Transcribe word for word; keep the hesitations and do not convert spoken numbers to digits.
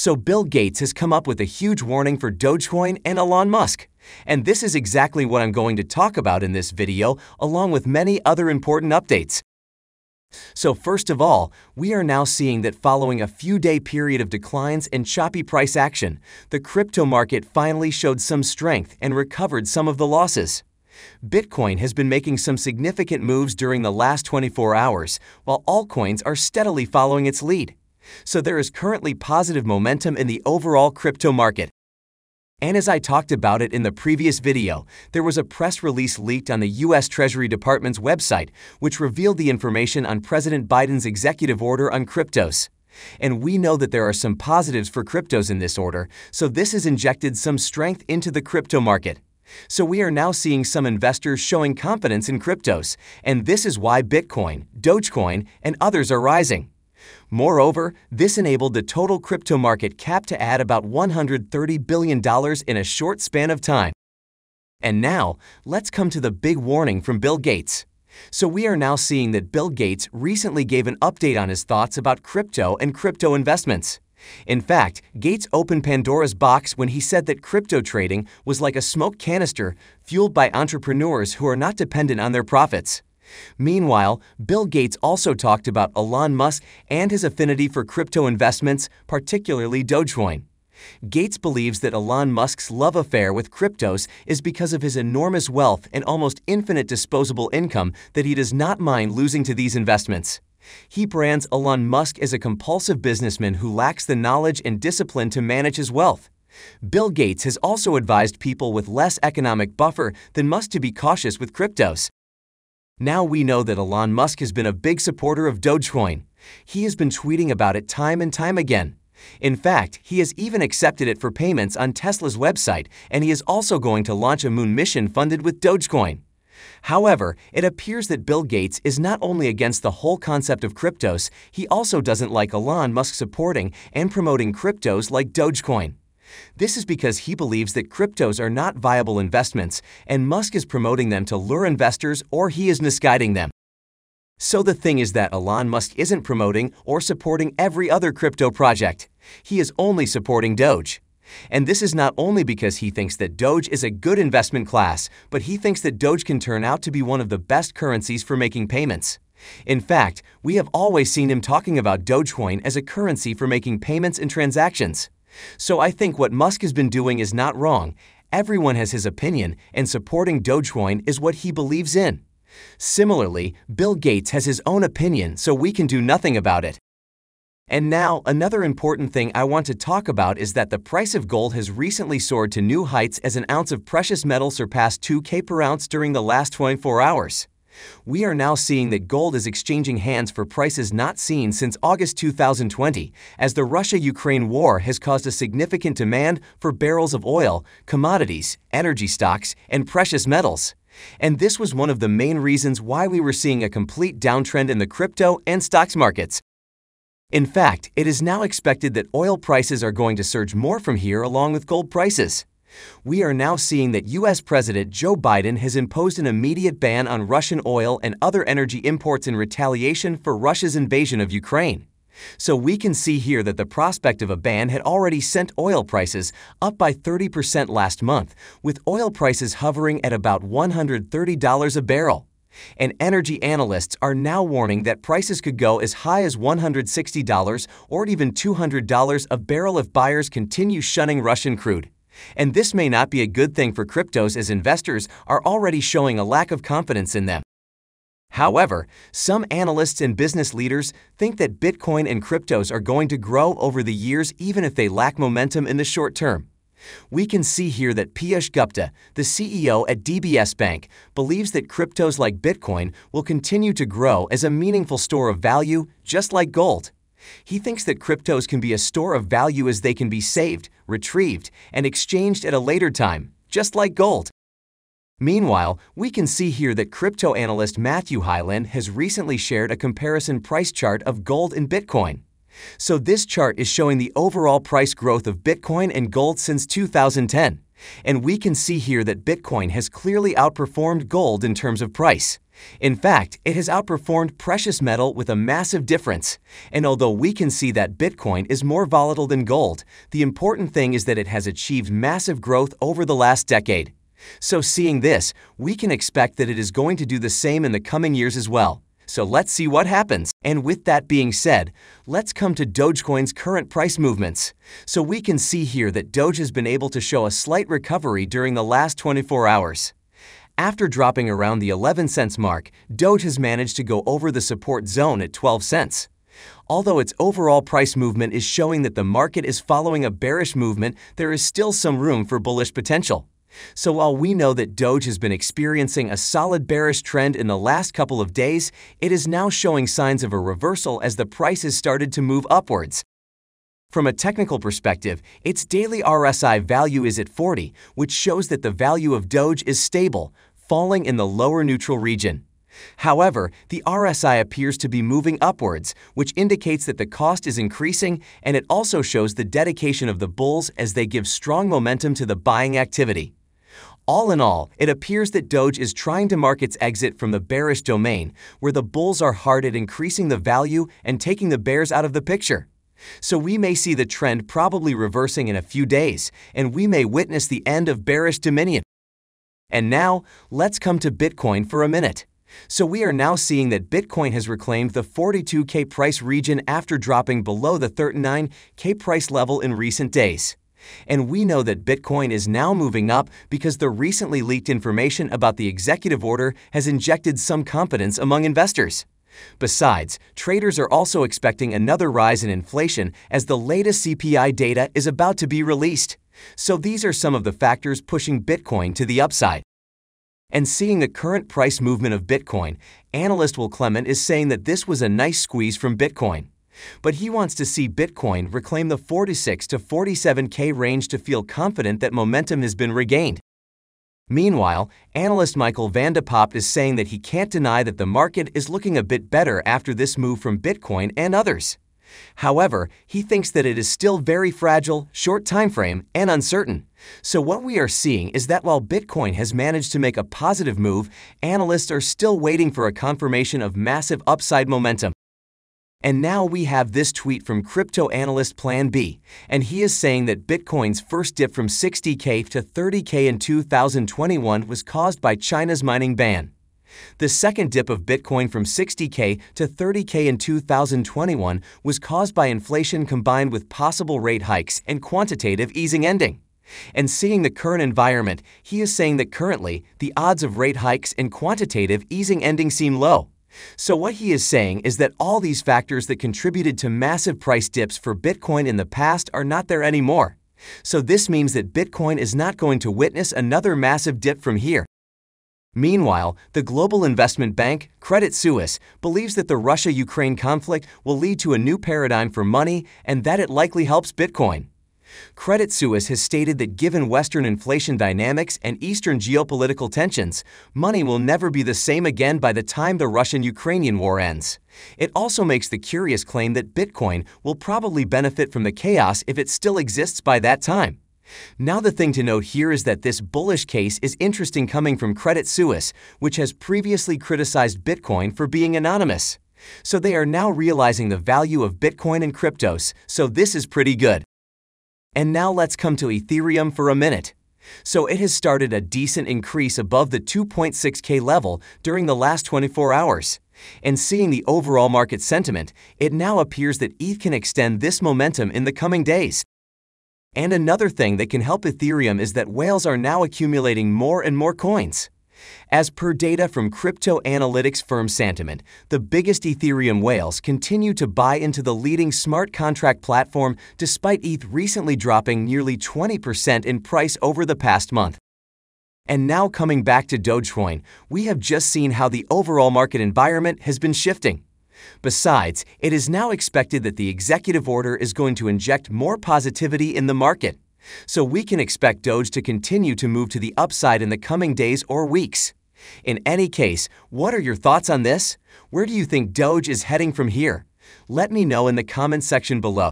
So Bill Gates has come up with a huge warning for Dogecoin and Elon Musk. And this is exactly what I'm going to talk about in this video, along with many other important updates. So first of all, we are now seeing that following a few-day period of declines and choppy price action, the crypto market finally showed some strength and recovered some of the losses. Bitcoin has been making some significant moves during the last twenty-four hours, while altcoins are steadily following its lead. So there is currently positive momentum in the overall crypto market. And as I talked about it in the previous video, there was a press release leaked on the U S Treasury Department's website, which revealed the information on President Biden's executive order on cryptos. And we know that there are some positives for cryptos in this order, so this has injected some strength into the crypto market. So we are now seeing some investors showing confidence in cryptos, and this is why Bitcoin, Dogecoin, and others are rising. Moreover, this enabled the total crypto market cap to add about one hundred thirty billion dollars in a short span of time. And now, let's come to the big warning from Bill Gates. So we are now seeing that Bill Gates recently gave an update on his thoughts about crypto and crypto investments. In fact, Gates opened Pandora's box when he said that crypto trading was like a smoke canister fueled by entrepreneurs who are not dependent on their profits. Meanwhile, Bill Gates also talked about Elon Musk and his affinity for crypto investments, particularly Dogecoin. Gates believes that Elon Musk's love affair with cryptos is because of his enormous wealth and almost infinite disposable income that he does not mind losing to these investments. He brands Elon Musk as a compulsive businessman who lacks the knowledge and discipline to manage his wealth. Bill Gates has also advised people with less economic buffer than Musk to be cautious with cryptos. Now we know that Elon Musk has been a big supporter of Dogecoin. He has been tweeting about it time and time again. In fact, he has even accepted it for payments on Tesla's website, and he is also going to launch a moon mission funded with Dogecoin. However, it appears that Bill Gates is not only against the whole concept of cryptos, he also doesn't like Elon Musk supporting and promoting cryptos like Dogecoin. This is because he believes that cryptos are not viable investments, and Musk is promoting them to lure investors or he is misguiding them. So the thing is that Elon Musk isn't promoting or supporting every other crypto project. He is only supporting Doge. And this is not only because he thinks that Doge is a good investment class, but he thinks that Doge can turn out to be one of the best currencies for making payments. In fact, we have always seen him talking about Dogecoin as a currency for making payments and transactions. So I think what Musk has been doing is not wrong. Everyone has his opinion, and supporting Dogecoin is what he believes in. Similarly, Bill Gates has his own opinion, so we can do nothing about it. And now, another important thing I want to talk about is that the price of gold has recently soared to new heights as an ounce of precious metal surpassed two K per ounce during the last twenty-four hours. We are now seeing that gold is exchanging hands for prices not seen since August two thousand twenty, as the Russia-Ukraine war has caused a significant demand for barrels of oil, commodities, energy stocks, and precious metals. And this was one of the main reasons why we were seeing a complete downtrend in the crypto and stocks markets. In fact, it is now expected that oil prices are going to surge more from here along with gold prices. We are now seeing that U S President Joe Biden has imposed an immediate ban on Russian oil and other energy imports in retaliation for Russia's invasion of Ukraine. So we can see here that the prospect of a ban had already sent oil prices up by thirty percent last month, with oil prices hovering at about one hundred thirty dollars a barrel. And energy analysts are now warning that prices could go as high as one hundred sixty dollars or even two hundred dollars a barrel if buyers continue shunning Russian crude. And this may not be a good thing for cryptos as investors are already showing a lack of confidence in them. However, some analysts and business leaders think that Bitcoin and cryptos are going to grow over the years even if they lack momentum in the short term. We can see here that Piyush Gupta, the C E O at D B S Bank, believes that cryptos like Bitcoin will continue to grow as a meaningful store of value, just like gold. He thinks that cryptos can be a store of value as they can be saved, retrieved, and exchanged at a later time, just like gold. Meanwhile, we can see here that crypto analyst Matthew Hyland has recently shared a comparison price chart of gold and Bitcoin. So this chart is showing the overall price growth of Bitcoin and gold since two thousand ten. And we can see here that Bitcoin has clearly outperformed gold in terms of price. In fact, it has outperformed precious metal with a massive difference, and although we can see that Bitcoin is more volatile than gold, the important thing is that it has achieved massive growth over the last decade. So seeing this, we can expect that it is going to do the same in the coming years as well. So let's see what happens. And with that being said, let's come to Dogecoin's current price movements. So we can see here that Doge has been able to show a slight recovery during the last twenty-four hours. After dropping around the eleven cents mark, Doge has managed to go over the support zone at twelve cents. Although its overall price movement is showing that the market is following a bearish movement, there is still some room for bullish potential. So while we know that Doge has been experiencing a solid bearish trend in the last couple of days, it is now showing signs of a reversal as the price has started to move upwards. From a technical perspective, its daily R S I value is at forty, which shows that the value of Doge is stable, falling in the lower neutral region. However, the R S I appears to be moving upwards, which indicates that the cost is increasing, and it also shows the dedication of the bulls as they give strong momentum to the buying activity. All in all, it appears that Doge is trying to mark its exit from the bearish domain, where the bulls are hard at increasing the value and taking the bears out of the picture. So we may see the trend probably reversing in a few days, and we may witness the end of bearish dominion. And now, let's come to Bitcoin for a minute. So we are now seeing that Bitcoin has reclaimed the forty-two K price region after dropping below the thirty-nine K price level in recent days. And we know that Bitcoin is now moving up because the recently leaked information about the executive order has injected some confidence among investors. Besides, traders are also expecting another rise in inflation as the latest C P I data is about to be released. So these are some of the factors pushing Bitcoin to the upside. And seeing the current price movement of Bitcoin, analyst Will Clement is saying that this was a nice squeeze from Bitcoin. But he wants to see Bitcoin reclaim the forty-six to forty-seven K range to feel confident that momentum has been regained. Meanwhile, analyst Michael Vandepop is saying that he can't deny that the market is looking a bit better after this move from Bitcoin and others. However, he thinks that it is still very fragile, short time frame, and uncertain. So what we are seeing is that while Bitcoin has managed to make a positive move, analysts are still waiting for a confirmation of massive upside momentum. And now we have this tweet from crypto analyst Plan B, and he is saying that Bitcoin's first dip from sixty K to thirty K in two thousand twenty-one was caused by China's mining ban. The second dip of Bitcoin from sixty K to thirty K in two thousand twenty-one was caused by inflation combined with possible rate hikes and quantitative easing ending. And seeing the current environment, he is saying that currently, the odds of rate hikes and quantitative easing ending seem low. So what he is saying is that all these factors that contributed to massive price dips for Bitcoin in the past are not there anymore. So this means that Bitcoin is not going to witness another massive dip from here. Meanwhile, the global investment bank, Credit Suisse, believes that the Russia-Ukraine conflict will lead to a new paradigm for money and that it likely helps Bitcoin. Credit Suisse has stated that given Western inflation dynamics and Eastern geopolitical tensions, money will never be the same again by the time the Russian-Ukrainian war ends. It also makes the curious claim that Bitcoin will probably benefit from the chaos if it still exists by that time. Now the thing to note here is that this bullish case is interesting coming from Credit Suisse, which has previously criticized Bitcoin for being anonymous. So they are now realizing the value of Bitcoin and cryptos, so this is pretty good. And now let's come to Ethereum for a minute. So it has started a decent increase above the two point six K level during the last twenty-four hours. And seeing the overall market sentiment, it now appears that E T H can extend this momentum in the coming days. And another thing that can help Ethereum is that whales are now accumulating more and more coins. As per data from crypto analytics firm Santiment, the biggest Ethereum whales continue to buy into the leading smart contract platform despite E T H recently dropping nearly twenty percent in price over the past month. And now coming back to Dogecoin, we have just seen how the overall market environment has been shifting. Besides, it is now expected that the executive order is going to inject more positivity in the market. So we can expect Doge to continue to move to the upside in the coming days or weeks. In any case, what are your thoughts on this? Where do you think Doge is heading from here? Let me know in the comments section below.